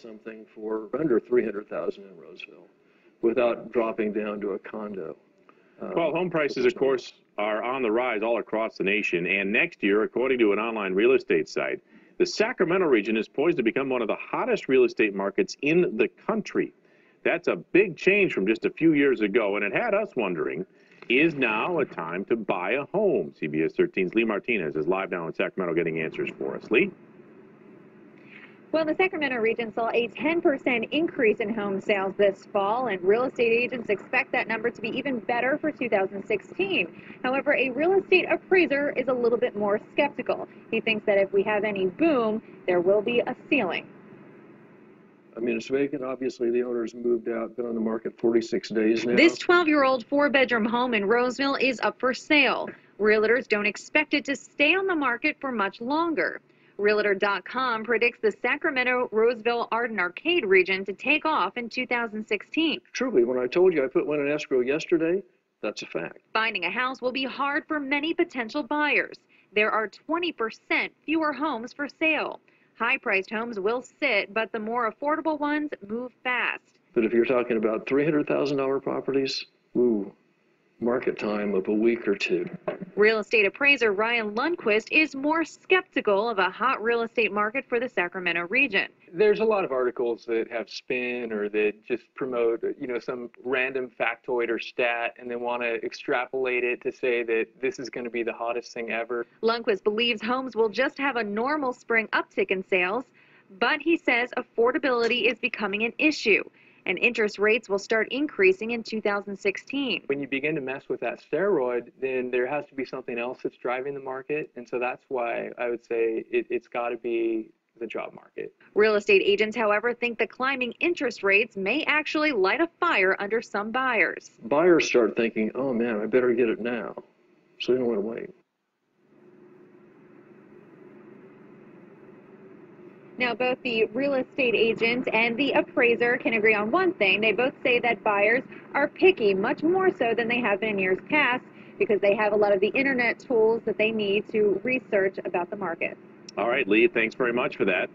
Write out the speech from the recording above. something for under $300,000 in Roseville without dropping down to a condo. Well, home prices, of course, are on the rise all across the nation. And next year, according to an online real estate site, the Sacramento region is poised to become one of the hottest real estate markets in the country. That's a big change from just a few years ago, and it had us wondering, is now a time to buy a home? CBS 13's Lee Martinez is live now in Sacramento getting answers for us. Lee? Well, the Sacramento region saw a 10% increase in home sales this fall, and real estate agents expect that number to be even better for 2016. However, a real estate appraiser is a little bit more skeptical. He thinks that if we have any boom, there will be a ceiling. I mean, it's vacant. Obviously, the owner's moved out, been on the market 46 days now. This 12-year-old four-bedroom home in Roseville is up for sale. Realtors don't expect it to stay on the market for much longer. Realtor.com predicts the Sacramento-Roseville-Arden Arcade region to take off in 2016. Truly, when I told you I put one in escrow yesterday, that's a fact. Finding a house will be hard for many potential buyers. There are 20% fewer homes for sale. High-priced homes will sit, but the more affordable ones move fast. But if you're talking about $300,000 properties, ooh, market time of a week or two. Real estate appraiser Ryan Lundquist is more skeptical of a hot real estate market for the Sacramento region. There's a lot of articles that have spin or that just promote, you know, some random factoid or stat and they want to extrapolate it to say that this is going to be the hottest thing ever. Lundquist believes homes will just have a normal spring uptick in sales, but he says affordability is becoming an issue, and interest rates will start increasing in 2016. When you begin to mess with that steroid, then there has to be something else that's driving the market, and so that's why I would say it's got to be the job market. Real estate agents, however, think the climbing interest rates may actually light a fire under some buyers. Buyers start thinking, oh man, I better get it now, so they don't want to wait. Now, both the real estate agent and the appraiser can agree on one thing. They both say that buyers are picky, much more so than they have been in years past, because they have a lot of the internet tools that they need to research about the market. All right, Lee, thanks very much for that.